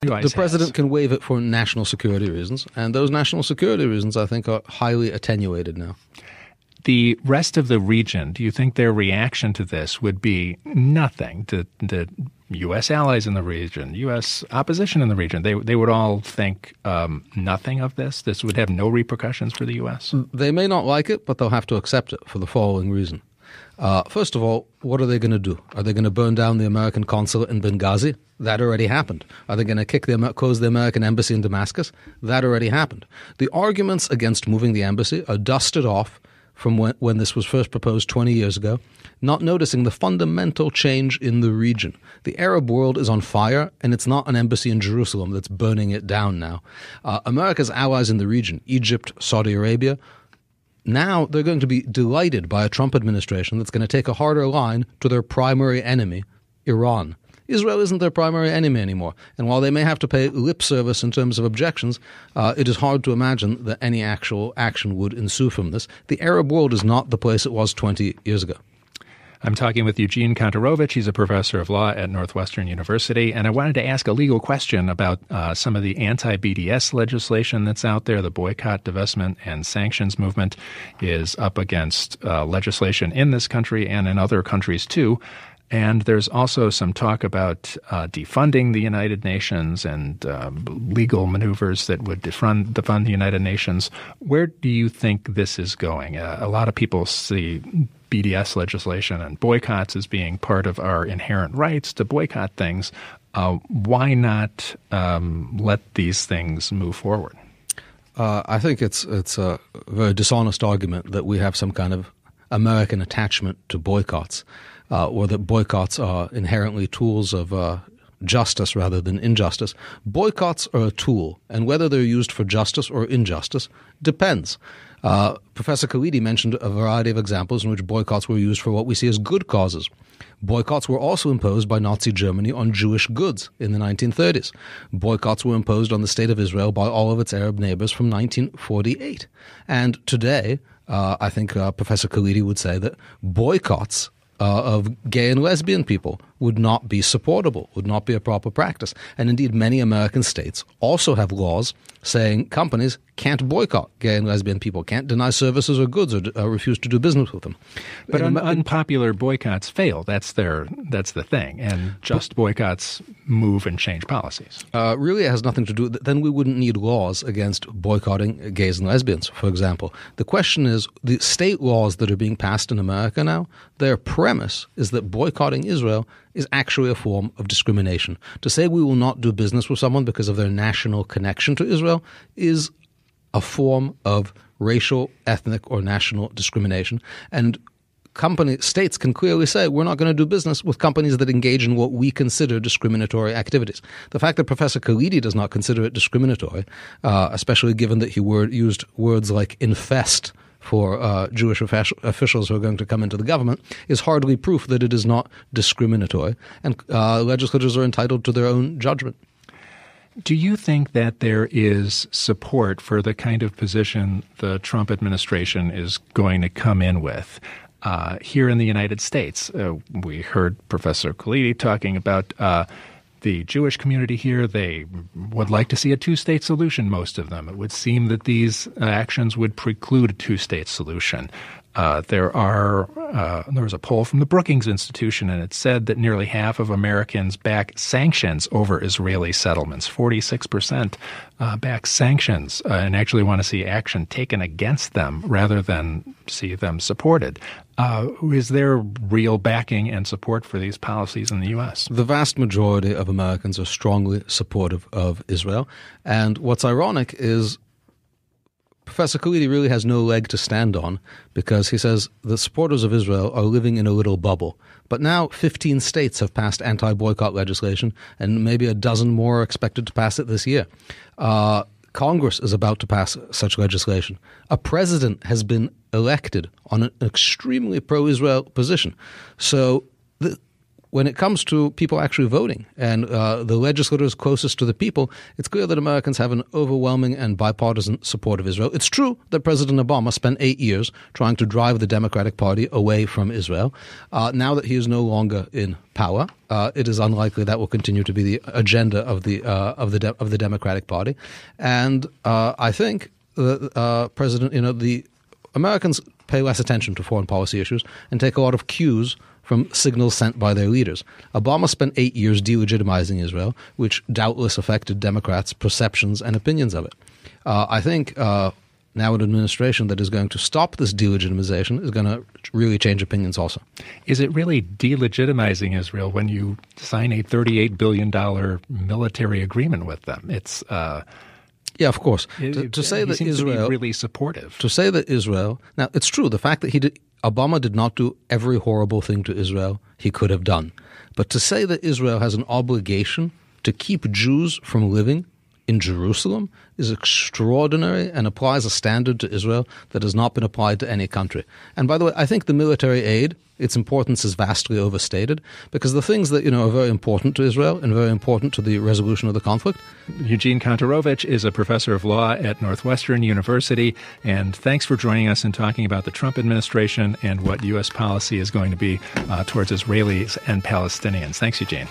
The president can waive it for national security reasons, and those national security reasons, I think, are highly attenuated now. The rest of the region, do you think their reaction to this would be nothing? The U.S. allies in the region, U.S. opposition in the region, they would all think nothing of this? This would have no repercussions for the U.S.? They may not like it, but they'll have to accept it for the following reason. First of all, what are they going to do? Are they going to burn down the American consulate in Benghazi? That already happened. Are they going to close the American embassy in Damascus? That already happened. The arguments against moving the embassy are dusted off from when this was first proposed 20 years ago, not noticing the fundamental change in the region. The Arab world is on fire, and it's not an embassy in Jerusalem that's burning it down now. America's allies in the region, Egypt, Saudi Arabia, now they're going to be delighted by a Trump administration that's going to take a harder line to their primary enemy, Iran. Israel isn't their primary enemy anymore, and while they may have to pay lip service in terms of objections, it is hard to imagine that any actual action would ensue from this. The Arab world is not the place it was 20 years ago. I'm talking with Eugene Kontorovich. He's a professor of law at Northwestern University, and I wanted to ask a legal question about some of the anti-BDS legislation that's out there. The boycott, divestment, and sanctions movement is up against legislation in this country and in other countries too. And there's also some talk about defunding the United Nations and legal maneuvers that would defund the United Nations. Where do you think this is going? A lot of people see BDS legislation and boycotts as being part of our inherent rights to boycott things. Why not let these things move forward? I think it's a very dishonest argument that we have some kind of American attachment to boycotts. Or that boycotts are inherently tools of justice rather than injustice. Boycotts are a tool, and whether they're used for justice or injustice depends. Professor Khalidi mentioned a variety of examples in which boycotts were used for what we see as good causes. Boycotts were also imposed by Nazi Germany on Jewish goods in the 1930s. Boycotts were imposed on the State of Israel by all of its Arab neighbors from 1948. And today, I think Professor Khalidi would say that boycotts of gay and lesbian people would not be supportable, would not be a proper practice. And indeed, many American states also have laws saying companies can't boycott gay and lesbian people, can't deny services or goods or refuse to do business with them. But unpopular boycotts fail. That's the thing. And just boycotts move and change policies. Really, it has nothing to do with that. Then we wouldn't need laws against boycotting gays and lesbians, for example. The question is, the state laws that are being passed in America now, their premise is that boycotting Israel is actually a form of discrimination. To say we will not do business with someone because of their national connection to Israel is a form of racial, ethnic, or national discrimination. And states can clearly say we're not going to do business with companies that engage in what we consider discriminatory activities. The fact that Professor Khalidi does not consider it discriminatory, especially given that he used words like infest for Jewish officials who are going to come into the government, is hardly proof that it is not discriminatory. And legislators are entitled to their own judgment. Do you think that there is support for the kind of position the Trump administration is going to come in with? Here in the United States, we heard Professor Khalidi talking about the Jewish community here. They would like to see a two-state solution, most of them. It would seem that these actions would preclude a two-state solution. There was a poll from the Brookings Institution, and it said that nearly half of Americans back sanctions over Israeli settlements. 46% back sanctions and actually want to see action taken against them rather than see them supported. Is there real backing and support for these policies in the U.S.? The vast majority of Americans are strongly supportive of Israel. And what's ironic is Professor Khalidi really has no leg to stand on, because he says the supporters of Israel are living in a little bubble. But now 15 states have passed anti-boycott legislation, and maybe a dozen more are expected to pass it this year. Congress is about to pass such legislation. A president has been elected on an extremely pro-Israel position. So when it comes to people actually voting and the legislators closest to the people, it's clear that Americans have an overwhelming and bipartisan support of Israel. It's true that President Obama spent 8 years trying to drive the Democratic Party away from Israel. Now that he is no longer in power, it is unlikely that will continue to be the agenda of the Democratic Party. And I think the President, the Americans pay less attention to foreign policy issues and take a lot of cues from signals sent by their leaders. Obama spent 8 years delegitimizing Israel, which doubtless affected Democrats' perceptions and opinions of it. I think now an administration that is going to stop this delegitimization is going to really change opinions also. Is it really delegitimizing Israel when you sign a $38 billion military agreement with them? It's yeah, of course. To say that Israel to be really supportive. To say that Israel. Now, it's true. The fact that Obama did not do every horrible thing to Israel he could have done, but to say that Israel has an obligation to keep Jews from living in Jerusalem is extraordinary and applies a standard to Israel that has not been applied to any country. And by the way, I think the military aid, its importance is vastly overstated, because the things that are very important to Israel and very important to the resolution of the conflict. Eugene Kontorovich is a professor of law at Northwestern University, and thanks for joining us and talking about the Trump administration and what U.S. policy is going to be towards Israelis and Palestinians. Thanks, Eugene.